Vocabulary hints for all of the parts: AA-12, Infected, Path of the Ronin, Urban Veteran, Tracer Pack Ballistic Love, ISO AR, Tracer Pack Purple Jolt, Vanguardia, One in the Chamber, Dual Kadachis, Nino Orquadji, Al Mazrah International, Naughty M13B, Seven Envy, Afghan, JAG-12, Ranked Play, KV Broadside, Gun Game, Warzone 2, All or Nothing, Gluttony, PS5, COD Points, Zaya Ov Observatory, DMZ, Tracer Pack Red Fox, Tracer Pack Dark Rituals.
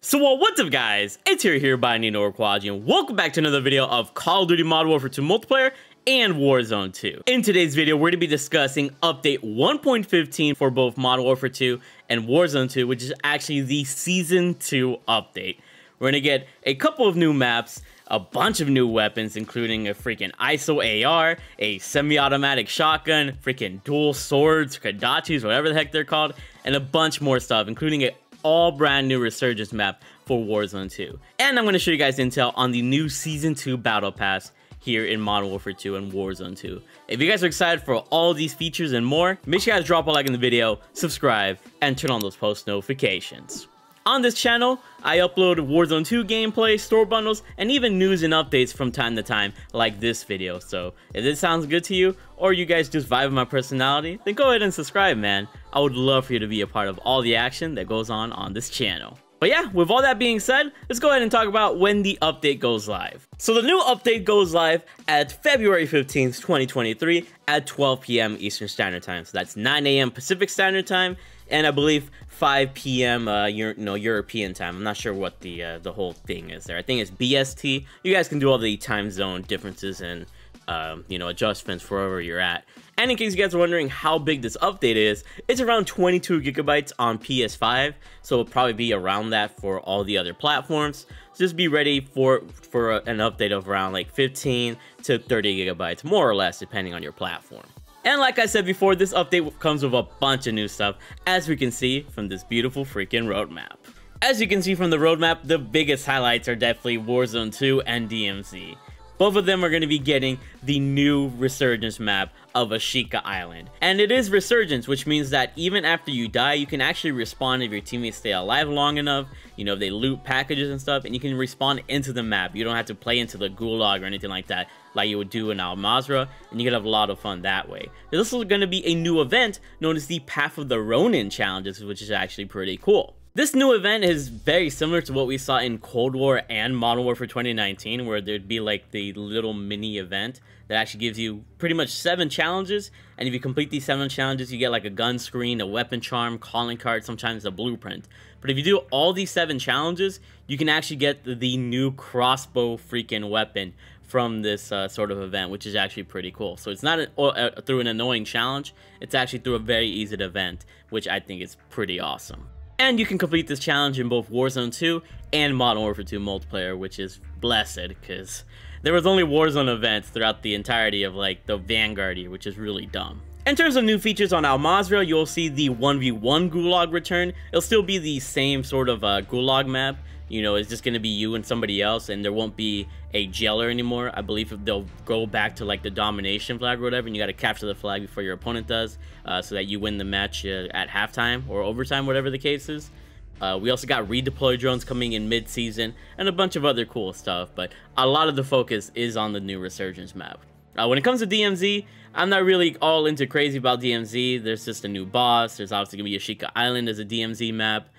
So what's up guys, it's here by Nino Orquadji and welcome back to another video of Call of Duty Modern Warfare 2 multiplayer and Warzone 2. In today's video, we're going to be discussing update 1.15 for both Modern Warfare 2 and Warzone 2, which is actually the season 2 update. We're going to get a couple of new maps, a bunch of new weapons, including a freaking ISO AR, a semi-automatic shotgun, freaking dual swords, kadachis, whatever the heck they're called, and a bunch more stuff, including an all brand new Resurgence map for Warzone 2. And I'm going to show you guys intel on the new Season 2 Battle Pass here in Modern Warfare 2 and Warzone 2. If you guys are excited for all these features and more, make sure you guys drop a like in the video, subscribe, and turn on those post notifications. On this channel, I upload Warzone 2 gameplay, store bundles, and even news and updates from time to time, like this video. So if this sounds good to you, or you guys just vibe with my personality, then go ahead and subscribe, man. I would love for you to be a part of all the action that goes on this channel. But yeah, with all that being said, let's go ahead and talk about when the update goes live. So the new update goes live at February 15th, 2023 at 12 p.m. Eastern Standard Time. So that's 9 a.m. Pacific Standard Time, and I believe 5 p.m. European Time. I'm not sure what the whole thing is there. I think it's BST. You guys can do all the time zone differences and adjustments wherever you're at. And in case you guys are wondering how big this update is, it's around 22 gigabytes on PS5, so it'll probably be around that for all the other platforms. So just be ready for an update of around like 15 to 30 gigabytes, more or less, depending on your platform. And like I said before, this update comes with a bunch of new stuff, as we can see from this beautiful freaking roadmap. As you can see from the roadmap, the biggest highlights are definitely Warzone 2 and DMZ. Both of them are going to be getting the new Resurgence map of Ashika Island. And it is Resurgence, which means that even after you die, you can actually respawn if your teammates stay alive long enough. You know, if they loot packages and stuff, and you can respawn into the map. You don't have to play into the gulag or anything like that, like you would do in Al Mazrah, and you can have a lot of fun that way. There's also going to be a new event known as the Path of the Ronin challenges, which is actually pretty cool. This new event is very similar to what we saw in Cold War and Modern Warfare 2019, where there'd be like the little mini event that actually gives you pretty much 7 challenges, and if you complete these 7 challenges, you get like a gun screen, a weapon charm, calling card, sometimes a blueprint. But if you do all these 7 challenges, you can actually get the new crossbow freaking weapon from this sort of event, which is actually pretty cool. So it's not through an annoying challenge, it's actually through a very easy event, which I think is pretty awesome. And you can complete this challenge in both Warzone 2 and Modern Warfare 2 multiplayer, which is blessed, because there was only Warzone events throughout the entirety of like the Vanguardia, which is really dumb. In terms of new features on Al Mazrah, you'll see the 1v1 gulag return. It'll still be the same sort of gulag map. You know, it's just going to be you and somebody else, and there won't be a jailer anymore. I believe they'll go back to like the domination flag or whatever, and you got to capture the flag before your opponent does, so that you win the match at halftime or overtime, whatever the case is. We also got redeploy drones coming in mid-season and a bunch of other cool stuff, but a lot of the focus is on the new Resurgence map. When it comes to DMZ, I'm not really all into crazy about DMZ. There's just a new boss. There's obviously going to be Ashika Island as a DMZ map.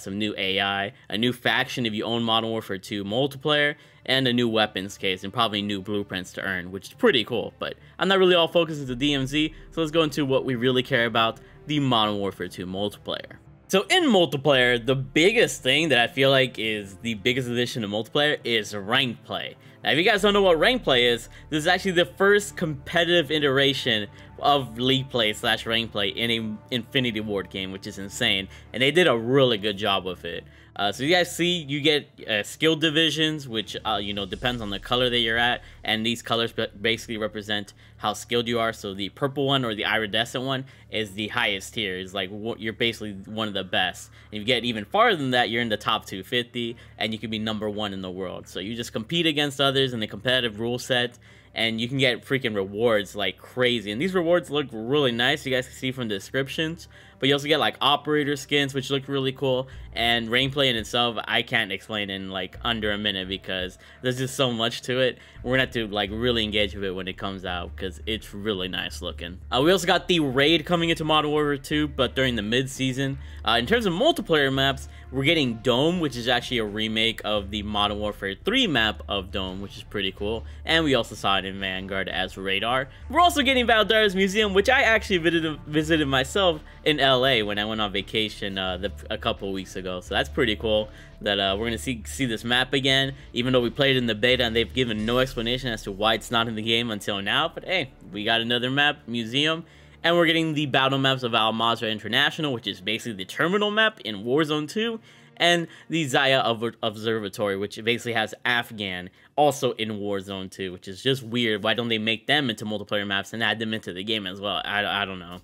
Some new AI, a new faction if you own Modern Warfare 2 multiplayer, and a new weapons case, and probably new blueprints to earn, which is pretty cool. But I'm not really all focused into DMZ, so let's go into what we really care about, the Modern Warfare 2 multiplayer. So in multiplayer, the biggest thing that I feel like is the biggest addition to multiplayer is Ranked Play. Now, if you guys don't know what Ranked Play is, this is actually the first competitive iteration of League Play / Ranked Play in an Infinity Ward game, which is insane, and they did a really good job with it. So you guys see, you get skill divisions, which depends on the color that you're at, and these colors basically represent how skilled you are. So the purple one, or the iridescent one, is the highest tier. It's like you're basically one of the best. And if you get even farther than that, you're in the top 250, and you can be #1 in the world. So you just compete against others in a competitive rule set, and you can get freaking rewards like crazy. And these rewards look really nice, you guys can see from the descriptions. But you also get like operator skins, which look really cool. And Ranked Play in itself, I can't explain in like under a minute, because there's just so much to it. We're gonna have to like really engage with it when it comes out, because it's really nice looking. We also got the raid coming coming into Modern Warfare 2, but during the mid-season. In terms of multiplayer maps, we're getting Dome, which is actually a remake of the Modern Warfare 3 map of Dome, which is pretty cool. And we also saw it in Vanguard as Radar. We're also getting Valdar's Museum, which I actually visited myself in LA when I went on vacation a couple weeks ago. So that's pretty cool that we're going to see this map again, even though we played in the beta and they've given no explanation as to why it's not in the game until now. But hey, we got another map, Museum. And we're getting the battle maps of Al Mazrah International, which is basically the terminal map in Warzone 2, and the Zaya Ov Observatory, which basically has Afghan, also in Warzone 2, which is just weird. Why don't they make them into multiplayer maps and add them into the game as well? I don't know.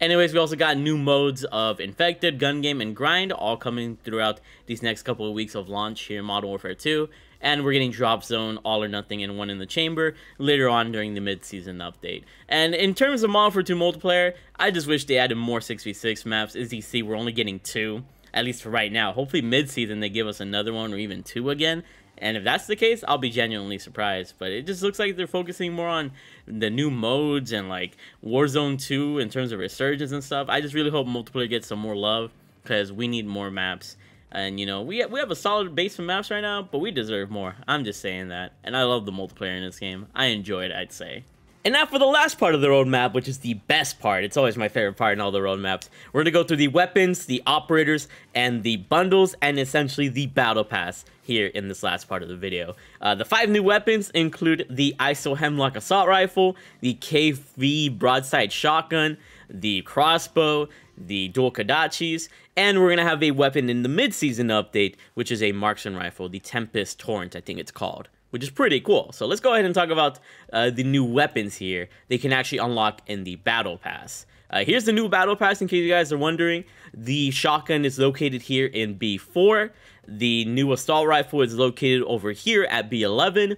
Anyways, we also got new modes of Infected, Gun Game, and Grind, all coming throughout these next couple of weeks of launch here in Modern Warfare 2. And we're getting Drop Zone, All or Nothing, and One in the Chamber later on during the mid-season update. And in terms of Modern Warfare 2 multiplayer, I just wish they added more 6v6 maps. As you see, we're only getting 2, at least for right now. Hopefully mid-season they give us another one or even 2 again. And if that's the case, I'll be genuinely surprised. But it just looks like they're focusing more on the new modes and like Warzone 2 in terms of resurgence and stuff. I just really hope multiplayer gets some more love because we need more maps. And, you know, we have a solid base of maps right now, but we deserve more. I'm just saying that. And I love the multiplayer in this game. I enjoy it, I'd say. And now for the last part of the roadmap, which is the best part. It's always my favorite part in all the roadmaps. We're going to go through the weapons, the operators, and the bundles, and essentially the battle pass here in this last part of the video. The 5 new weapons include the ISO Hemlock Assault Rifle, the KV Broadside Shotgun, the Crossbow, the Dual Kadachis, and we're going to have a weapon in the mid-season update, which is a marksman rifle, the Tempest Torrent, I think it's called, which is pretty cool. So let's go ahead and talk about the new weapons here. They can actually unlock in the Battle Pass. Here's the new Battle Pass, in case you guys are wondering. The shotgun is located here in B4. The new assault rifle is located over here at B11.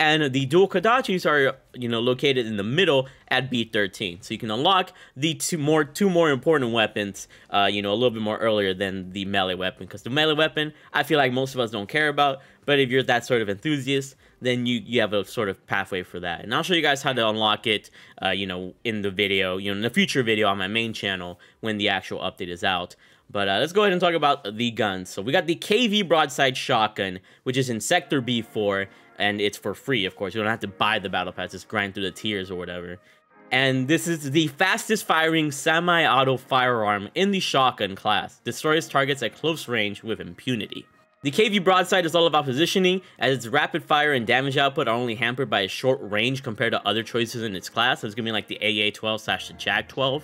And the Dual Kadachis are, you know, located in the middle at B13. So you can unlock the two more important weapons, you know, a little bit more earlier than the melee weapon. Because the melee weapon, I feel like most of us don't care about. But if you're that sort of enthusiast, then you have a sort of pathway for that. And I'll show you guys how to unlock it, you know, in the video, you know, in the future video on my main channel when the actual update is out. But let's go ahead and talk about the guns. So we got the KV Broadside Shotgun, which is in Sector B4. And it's for free, of course. You don't have to buy the battle pass. Just grind through the tiers or whatever. And this is the fastest firing semi-auto firearm in the shotgun class. Destroys targets at close range with impunity. The KV Broadside is all about positioning, as its rapid fire and damage output are only hampered by a short range compared to other choices in its class. So it's going to be like the AA-12 / the JAG-12.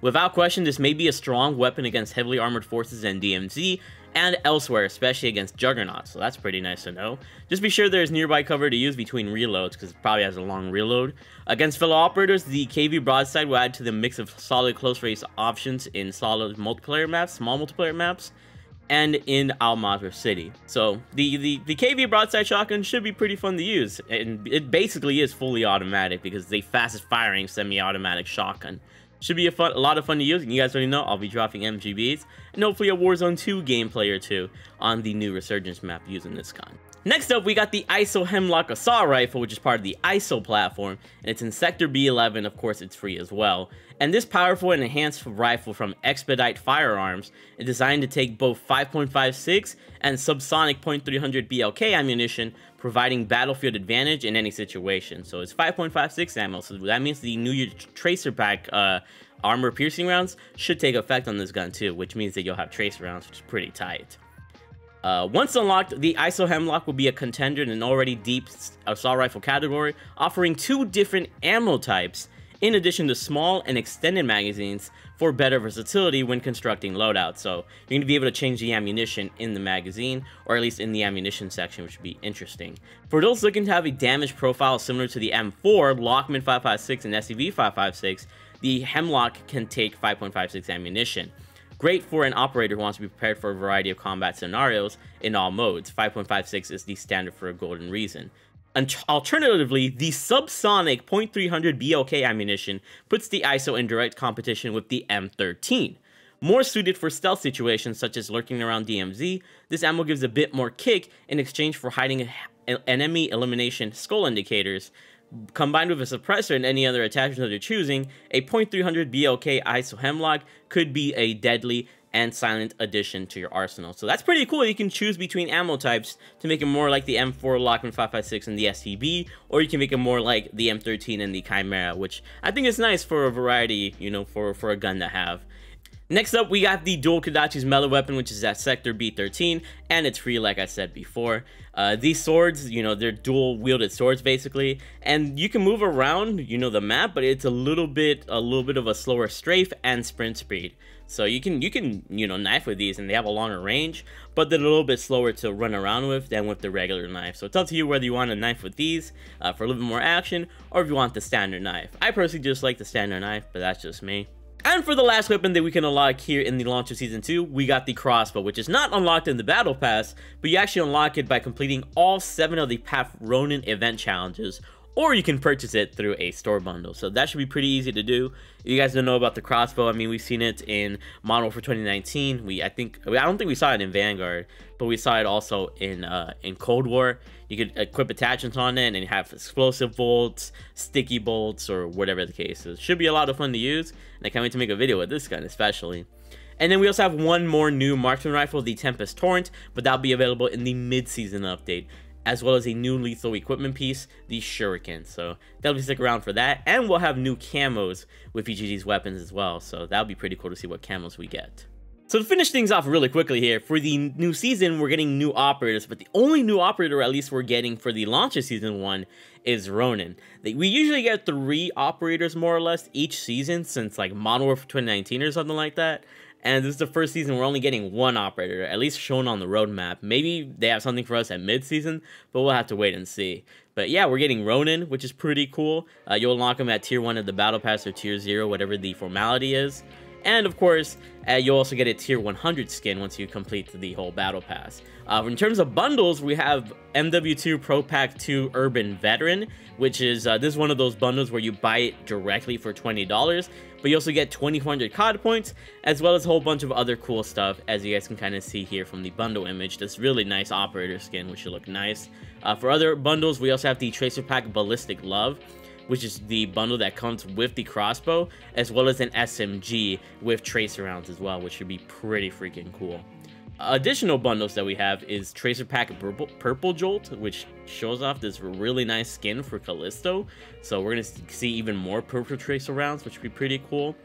Without question, this may be a strong weapon against heavily armored forces and DMZ, and elsewhere, especially against Juggernauts, so that's pretty nice to know. Just be sure there's nearby cover to use between reloads, because it probably has a long reload. Against fellow operators, the KV Broadside will add to the mix of solid close-range options in solid multiplayer maps, small multiplayer maps, and in Al Mazrah City. So, the KV Broadside Shotgun should be pretty fun to use, and it basically is fully automatic, because it's the fastest-firing semi-automatic shotgun. Should be a lot of fun to use, and you guys already know I'll be dropping MGBs and hopefully a Warzone 2 gameplay or two on the new Resurgence map using this gun. Next up, we got the ISO Hemlock Assault Rifle, which is part of the ISO platform, and it's in Sector B11. Of course, it's free as well. And this powerful and enhanced rifle from Expedite Firearms is designed to take both 5.56 and subsonic .300 BLK ammunition, providing battlefield advantage in any situation. So it's 5.56 ammo, so that means the new Tracer Pack armor piercing rounds should take effect on this gun too, which means that you'll have tracer rounds, which is pretty tight. Once unlocked, the ISO Hemlock will be a contender in an already deep assault rifle category, offering 2 different ammo types, in addition to small and extended magazines for better versatility when constructing loadouts. So you're going to be able to change the ammunition in the magazine, or at least in the ammunition section, which would be interesting. For those looking to have a damage profile similar to the M4, Lachmann 5.56 and SCV 5.56, the Hemlock can take 5.56 ammunition. Great for an operator who wants to be prepared for a variety of combat scenarios in all modes. 5.56 is the standard for a golden reason. Alternatively, the subsonic .300 BLK ammunition puts the ISO in direct competition with the M13. More suited for stealth situations such as lurking around DMZ, this ammo gives a bit more kick in exchange for hiding enemy elimination skull indicators, combined with a suppressor and any other attachments of your choosing, a .300 BLK ISO Hemlock could be a deadly and silent addition to your arsenal. So that's pretty cool. You can choose between ammo types to make it more like the M4 Lachmann 556 and the STB, or you can make it more like the M13 and the Chimera, which I think is nice for a variety, you know, for a gun to have. Next up, we got the Dual Kadachis melee weapon, which is at Sector B13, and it's free, like I said before. These swords, you know, they're dual-wielded swords, basically, and you can move around, you know, the map, but it's a little bit of a slower strafe and sprint speed. So you can, you know, knife with these, and they have a longer range, but they're a little bit slower to run around with than with the regular knife. So it's up to you whether you want to knife with these for a little bit more action, or if you want the standard knife. I personally just like the standard knife, but that's just me. And for the last weapon that we can unlock here in the launch of Season 2, we got the crossbow, which is not unlocked in the Battle Pass, but you actually unlock it by completing all 7 of the Path Ronin event challenges, or you can purchase it through a store bundle. So that should be pretty easy to do. If you guys don't know about the crossbow, I mean, we've seen it in Modern Warfare 2019. I don't think we saw it in Vanguard, but we saw it also in Cold War. You could equip attachments on it and have explosive bolts, sticky bolts, or whatever the case is. Should be a lot of fun to use, and I can't wait to make a video with this gun especially. And then we also have one more new marksman rifle, the Tempest Torrent, but that'll be available in the mid-season update, as well as a new lethal equipment piece, the Shuriken. So definitely stick around for that. And we'll have new camos with each of these weapons as well. So that'll be pretty cool to see what camos we get. So to finish things off really quickly here, for the new season, we're getting new operators, but the only new operator, at least we're getting for the launch of Season 1, is Ronin. We usually get 3 operators, more or less, each season since like Modern Warfare 2019 or something like that. And this is the first season we're only getting 1 operator, at least shown on the roadmap. Maybe they have something for us at mid-season, but we'll have to wait and see. But yeah, we're getting Ronin, which is pretty cool. You'll unlock him at Tier 1 of the Battle Pass or Tier 0, whatever the formality is. And of course, you'll also get a Tier 100 skin once you complete the whole Battle Pass. In terms of bundles, we have MW2 Pro Pack 2 Urban Veteran, which is this is one of those bundles where you buy it directly for $20, but you also get 2,400 COD points, as well as a whole bunch of other cool stuff, as you guys can kind of see here from the bundle image. This really nice operator skin, which should look nice. For other bundles, we also have the Tracer Pack Ballistic Love, which is the bundle that comes with the crossbow, as well as an SMG with tracer rounds as well, which should be pretty freaking cool. Additional bundles that we have is Tracer Pack Purple Jolt, which shows off this really nice skin for Callisto. So we're going to see even more purple tracer rounds, which would be pretty cool.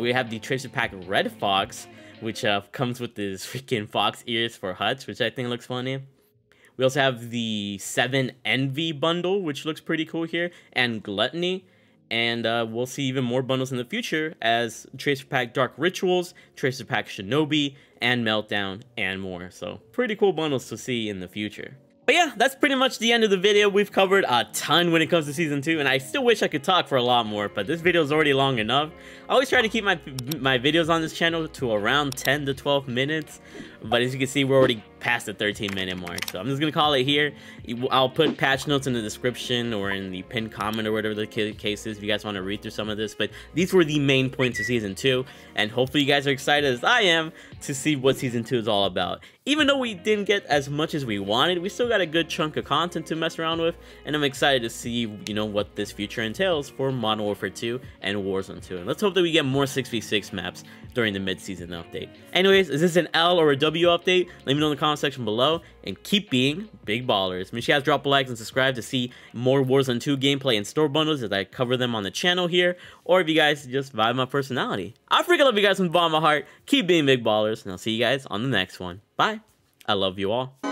We have the Tracer Pack Red Fox, which comes with this freaking fox ears for huts, which I think looks funny. We also have the 7 Envy bundle, which looks pretty cool here, and Gluttony. And we'll see even more bundles in the future as Tracer Pack Dark Rituals, Tracer Pack Shinobi, and Meltdown, and more. So pretty cool bundles to see in the future. But yeah, that's pretty much the end of the video. We've covered a ton when it comes to Season 2, and I still wish I could talk for a lot more, but this video is already long enough. I always try to keep my videos on this channel to around 10 to 12 minutes, but as you can see, we're already past the 13-minute mark, so I'm just going to call it here. I'll put patch notes in the description or in the pinned comment or whatever the case is if you guys want to read through some of this, but these were the main points of Season 2, and hopefully you guys are excited as I am to see what Season 2 is all about. Even though we didn't get as much as we wanted, we still got a good chunk of content to mess around with, and I'm excited to see, you know, what this future entails for Modern Warfare 2 and Warzone 2. And let's hope that we get more 6v6 maps during the mid-season update. Anyways, is this an L or a W update? Let me know in the comment section below, and keep being big ballers. Make sure you guys drop a like and subscribe to see more Warzone 2 gameplay and store bundles as I cover them on the channel here, or if you guys just vibe my personality. I freaking love you guys from the bottom of my heart. Keep being big ballers, and I'll see you guys on the next one. Bye. I love you all.